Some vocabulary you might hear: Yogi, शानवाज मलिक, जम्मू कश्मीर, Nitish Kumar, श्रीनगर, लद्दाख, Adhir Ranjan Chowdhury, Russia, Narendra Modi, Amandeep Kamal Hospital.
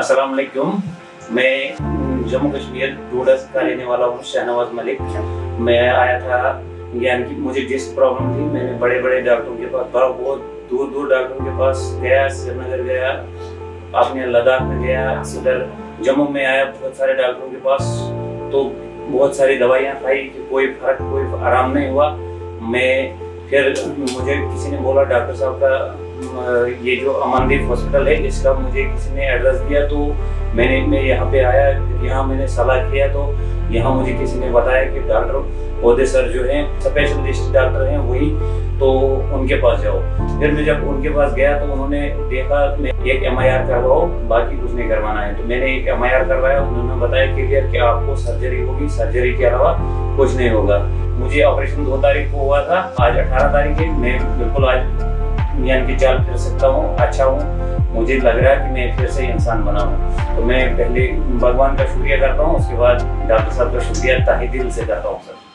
अस्सलाम वालेकुम। मैं जम्मू कश्मीर डोडस का रहने वाला हूँ, शानवाज मलिक। मैं आया था, यानी कि मुझे डिस्क प्रॉब्लम थी। मैंने बड़े बड़े डॉक्टरों के पास, बहुत दूर दूर डॉक्टरों के पास गया, श्रीनगर गया, आपने लद्दाख में गया, उधर जम्मू में आया, बहुत सारे डॉक्टरों के पास। तो बहुत सारी दवाइयाँ खाई, कोई फर्क, कोई आराम नहीं हुआ। मैं फिर मुझे किसी ने बोला, डॉक्टर साहब का ये जो अमनदीप हॉस्पिटल है, इसका मुझे किसी ने एड्रेस दिया। तो मैं यहाँ पे आया, यहाँ मैंने सलाह किया। तो यहाँ मुझे किसी ने बताया कि डॉक्टर ओदे सर जो हैं, स्पेशलिस्ट डॉक्टर हैं वही, तो उनके पास जाओ। फिर मैं जब उनके पास गया तो उन्होंने देखा, मैं एक MIR करवाओ, बाकी कुछ नहीं करवाना है। तो मैंने एक MIR करवाया। उन्होंने बताया क्लियर कि आपको सर्जरी होगी, सर्जरी के अलावा कुछ नहीं होगा। मुझे ऑपरेशन 2 तारीख को हुआ था, आज 18 तारीख है। मैं बिल्कुल आज यानी कि चाल फिर सकता हूँ, अच्छा हूँ। मुझे लग रहा है कि मैं फिर से इंसान बना हूँ। तो मैं पहले भगवान का शुक्रिया करता हूँ, उसके बाद डॉक्टर साहब का शुक्रिया तहे दिल से करता हूँ सर।